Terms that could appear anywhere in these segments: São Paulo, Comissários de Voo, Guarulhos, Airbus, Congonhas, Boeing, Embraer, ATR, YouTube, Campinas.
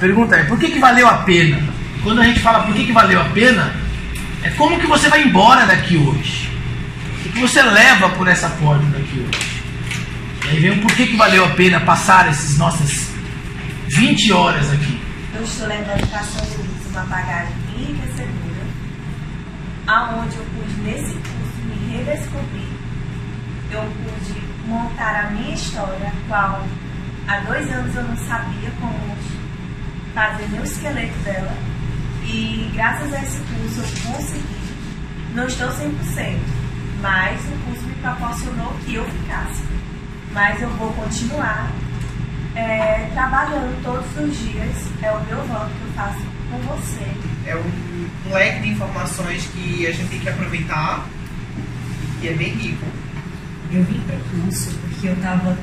pergunta é, por que que valeu a pena? Quando a gente fala por que que valeu a pena, é como que você vai embora daqui hoje? O que você leva por essa porta daqui hoje? E aí vem o porquê que valeu a pena passar essas nossas 20 horas aqui. Eu estou levando uma bagagem rica e segura, aonde eu pude, nesse curso, me redescobrir. Eu pude montar a minha história, a qual há 2 anos eu não sabia como fazer meu esqueleto dela. E graças a esse curso eu consegui. Não estou 100%, mas o curso me proporcionou que eu ficasse. Mas eu vou continuar trabalhando todos os dias. É o meu voto que eu faço com você. É um leque de informações que a gente tem que aproveitar e é bem rico. Eu vim para o curso porque eu estava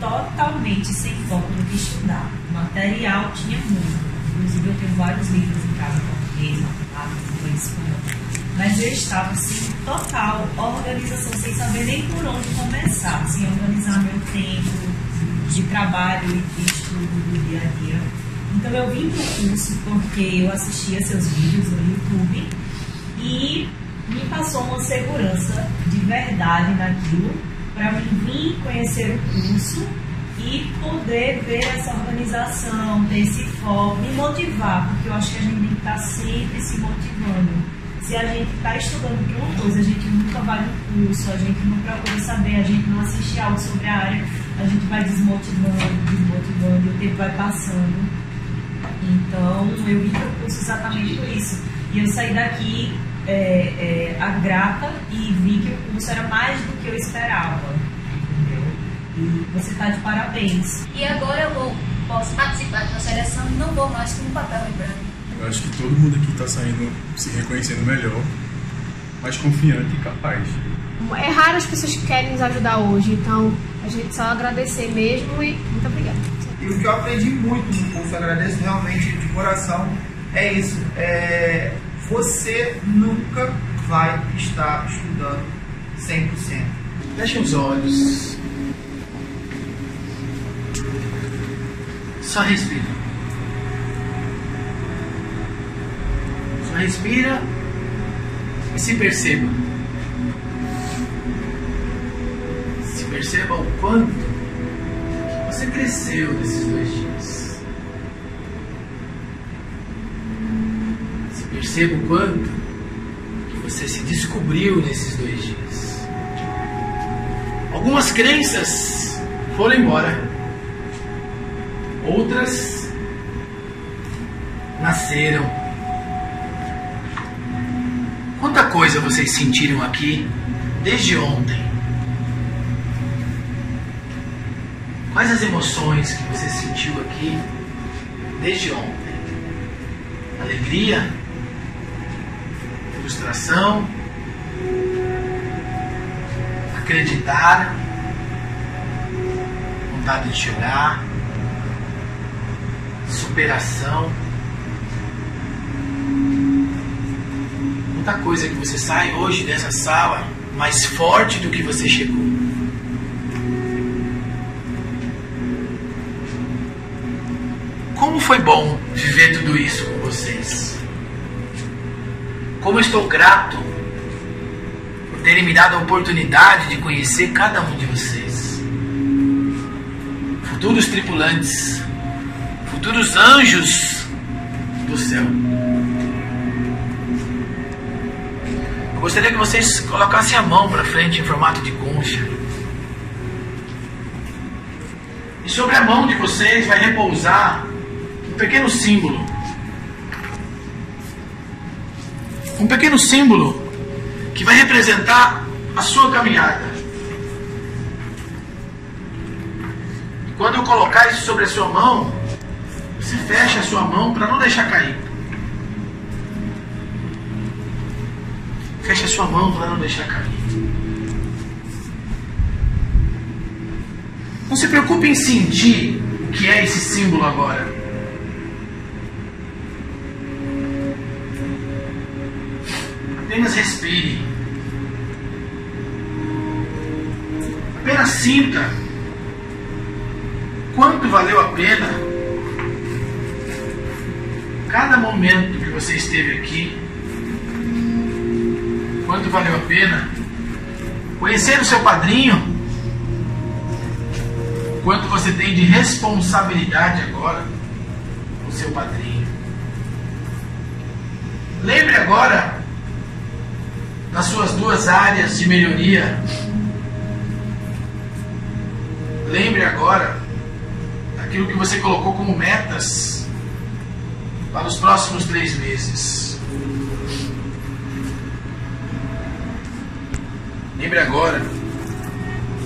totalmente sem foco no que estudar. O material tinha muito. Inclusive, eu tenho vários livros em casa, português, matemática, inglês, espanhol. Mas eu estava assim, total organização, sem saber nem por onde começar, sem organizar meu tempo de trabalho e de estudo do dia a dia. Então, eu vim para o curso porque eu assistia seus vídeos no YouTube e me passou uma segurança de verdade naquilo para mim vir conhecer o curso e poder ver essa organização, ter esse foco, me motivar, porque eu acho que a gente tem que estar sempre se motivando. Se a gente está estudando para uma coisa, a gente nunca vai no curso, a gente não procura saber, a gente não assiste algo sobre a área, a gente vai desmotivando, o tempo vai passando. Então, eu vim para o curso exatamente por isso. E eu saí daqui a grata e vi que o curso era mais do que eu esperava. Entendeu? E você está de parabéns. E agora eu posso participar de uma seleção e não vou mais com um papel em branco. Eu acho que todo mundo aqui está saindo se reconhecendo melhor, mais confiante e capaz. É raro as pessoas que querem nos ajudar hoje, então a gente só agradecer mesmo e muito obrigada. E o que eu aprendi muito no curso, agradeço realmente de coração, é isso. Você nunca vai estar estudando 100%. Feche os olhos. Só respira. Respira e se perceba. Se perceba o quanto você cresceu nesses 2 dias. Se perceba o quanto você se descobriu nesses 2 dias. Algumas crenças foram embora. Outras nasceram. Quanta coisa vocês sentiram aqui desde ontem? Quais as emoções que você sentiu aqui desde ontem? Alegria? Frustração? Acreditar? Vontade de chorar? Superação? Muita coisa que você sai hoje dessa sala mais forte do que você chegou. Como foi bom viver tudo isso com vocês. Como eu estou grato por terem me dado a oportunidade de conhecer cada um de vocês. Futuros tripulantes, futuros anjos do céu. Gostaria que vocês colocassem a mão para frente em formato de concha. E sobre a mão de vocês vai repousar um pequeno símbolo. Um pequeno símbolo que vai representar a sua caminhada. E quando eu colocar isso sobre a sua mão, você fecha a sua mão para não deixar cair. Feche a sua mão para não deixar cair. Não se preocupe em sentir o que é esse símbolo agora. Apenas respire. Apenas sinta quanto valeu a pena cada momento que você esteve aqui, quanto valeu a pena. Conhecer o seu padrinho, quanto você tem de responsabilidade agora com o seu padrinho. Lembre agora das suas duas áreas de melhoria. Lembre agora daquilo que você colocou como metas para os próximos 3 meses. Lembre agora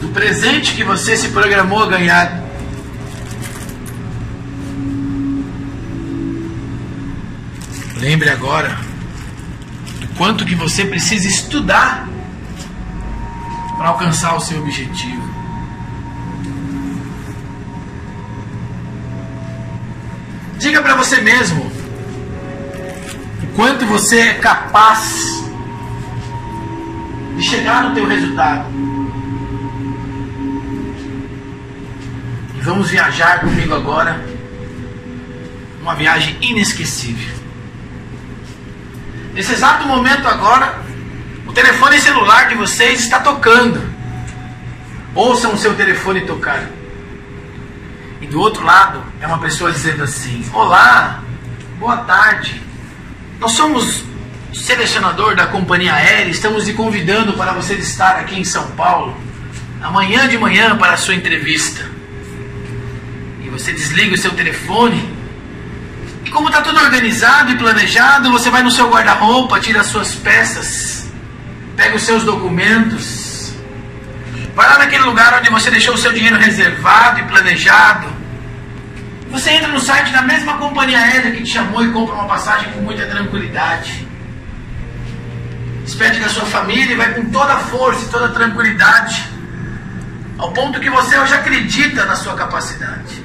do presente que você se programou a ganhar. Lembre agora do quanto que você precisa estudar para alcançar o seu objetivo. Diga para você mesmo o quanto você é capaz de chegar no teu resultado. E vamos viajar comigo agora, uma viagem inesquecível. Nesse exato momento agora, o telefone celular de vocês está tocando. Ouçam o seu telefone tocar. E do outro lado é uma pessoa dizendo assim: olá, boa tarde, nós somos o selecionador da companhia aérea, estamos te convidando para você estar aqui em São Paulo amanhã de manhã para a sua entrevista. E você desliga o seu telefone e, como está tudo organizado e planejado, você vai no seu guarda-roupa, tira as suas peças, pega os seus documentos, vai lá naquele lugar onde você deixou o seu dinheiro reservado e planejado. Você entra no site da mesma companhia aérea que te chamou e compra uma passagem com muita tranquilidade. Despede da sua família e vai com toda a força e toda a tranquilidade, ao ponto que você hoje acredita na sua capacidade.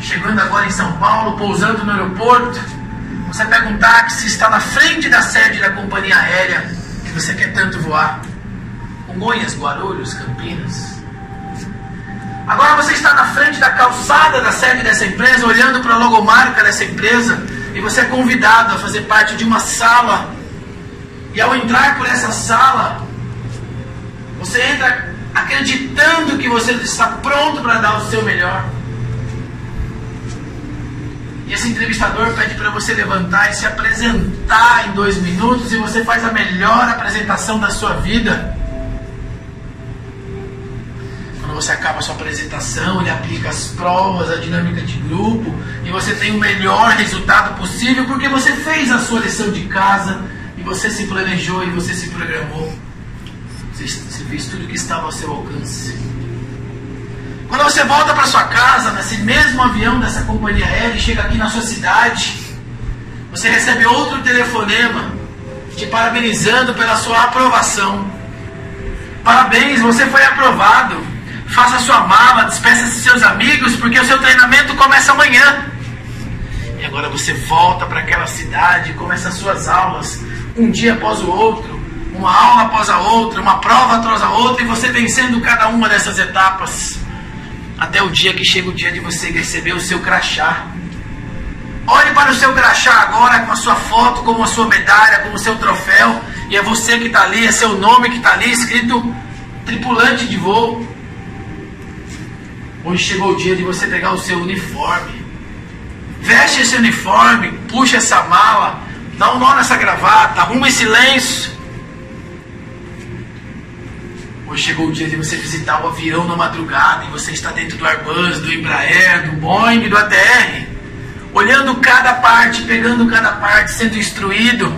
Chegando agora em São Paulo, pousando no aeroporto, você pega um táxi, está na frente da sede da companhia aérea que você quer tanto voar. Congonhas, Guarulhos, Campinas. Agora você está na frente da calçada da sede dessa empresa, olhando para a logomarca dessa empresa, e você é convidado a fazer parte de uma sala. E ao entrar por essa sala, você entra acreditando que você está pronto para dar o seu melhor. E esse entrevistador pede para você levantar e se apresentar em 2 minutos, e você faz a melhor apresentação da sua vida. Você acaba a sua apresentação, ele aplica as provas, a dinâmica de grupo, e você tem o melhor resultado possível, porque você fez a sua lição de casa, e você se planejou, e você se programou. Você fez tudo o que estava ao seu alcance. Quando você volta para sua casa, nesse mesmo avião dessa companhia aérea, e chega aqui na sua cidade, você recebe outro telefonema, te parabenizando pela sua aprovação. Parabéns, você foi aprovado. Faça sua mala, despeça de seus amigos, porque o seu treinamento começa amanhã. E agora você volta para aquela cidade e começa as suas aulas, um dia após o outro, uma aula após a outra, uma prova após a outra, e você vencendo cada uma dessas etapas, até o dia que chega o dia de você receber o seu crachá. Olhe para o seu crachá agora, com a sua foto, com a sua medalha, com o seu troféu, e é você que está ali, é seu nome que está ali, escrito tripulante de voo. Hoje chegou o dia de você pegar o seu uniforme. Veste esse uniforme, puxa essa mala, dá um nó nessa gravata, arruma esse lenço. Hoje chegou o dia de você visitar o avião na madrugada, e você está dentro do Airbus, do Embraer, do Boeing, do ATR, olhando cada parte, pegando cada parte, sendo instruído.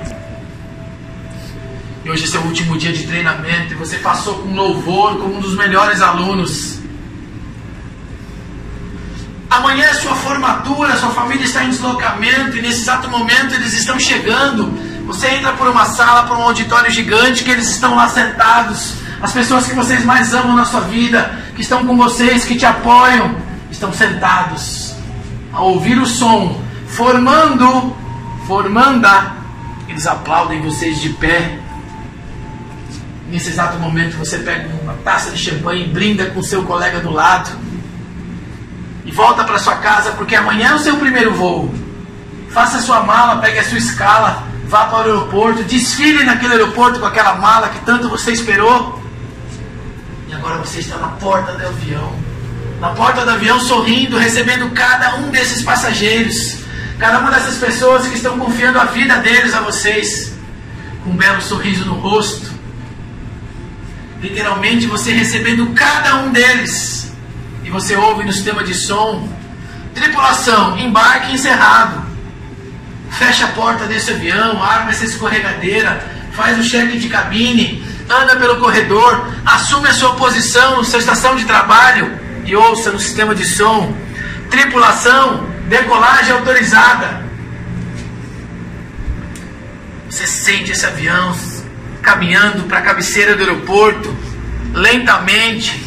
E hoje é seu último dia de treinamento, e você passou com louvor como um dos melhores alunos. Amanhã é sua formatura, sua família está em deslocamento, e nesse exato momento eles estão chegando. Você entra por uma sala, por um auditório gigante, que eles estão lá sentados. As pessoas que vocês mais amam na sua vida, que estão com vocês, que te apoiam, estão sentados a ouvir o som, formanda. Eles aplaudem vocês de pé. Nesse exato momento você pega uma taça de champanhe e brinda com seu colega do lado. volta para sua casa, porque amanhã é o seu primeiro voo. Faça sua mala, pegue a sua escala, vá para o aeroporto, desfile naquele aeroporto com aquela mala que tanto você esperou. E agora você está na porta do avião. Na porta do avião, sorrindo, recebendo cada um desses passageiros. Cada uma dessas pessoas que estão confiando a vida deles a vocês. Com um belo sorriso no rosto. Literalmente você recebendo cada um deles. E você ouve no sistema de som: tripulação, embarque encerrado. Fecha a porta desse avião, arma essa escorregadeira, faz o cheque de cabine, anda pelo corredor, assume a sua posição, sua estação de trabalho e ouça no sistema de som: tripulação, decolagem autorizada. Você sente esse avião caminhando para a cabeceira do aeroporto, lentamente,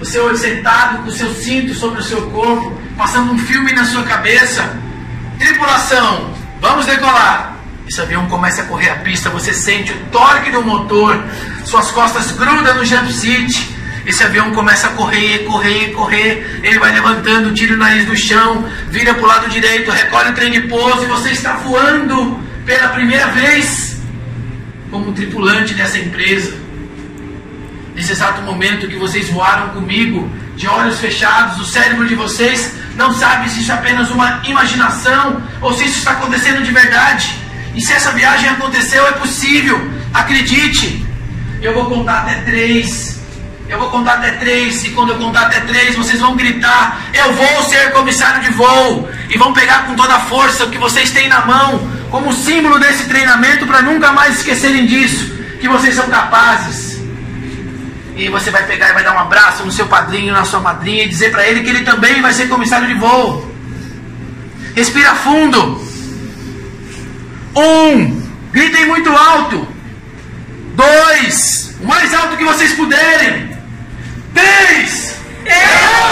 o seu olho sentado com o seu cinto sobre o seu corpo, passando um filme na sua cabeça. Tripulação, vamos decolar. Esse avião começa a correr a pista, você sente o torque do motor, suas costas grudam no jump seat. Esse avião começa a correr, correr, correr. Ele vai levantando, tira o nariz do chão, vira para o lado direito, recolhe o trem de pouso e você está voando pela primeira vez como tripulante dessa empresa. Nesse exato momento que vocês voaram comigo, de olhos fechados, o cérebro de vocês não sabe se isso é apenas uma imaginação ou se isso está acontecendo de verdade. E se essa viagem aconteceu, é possível. Acredite, eu vou contar até 3. Eu vou contar até 3, e quando eu contar até 3, vocês vão gritar: eu vou ser comissário de voo! E vão pegar com toda a força o que vocês têm na mão, como símbolo desse treinamento, para nunca mais esquecerem disso, que vocês são capazes. E você vai pegar e vai dar um abraço no seu padrinho, na sua madrinha, e dizer para ele que ele também vai ser comissário de voo. Respira fundo. 1, gritem muito alto. 2, o mais alto que vocês puderem. 3, eu...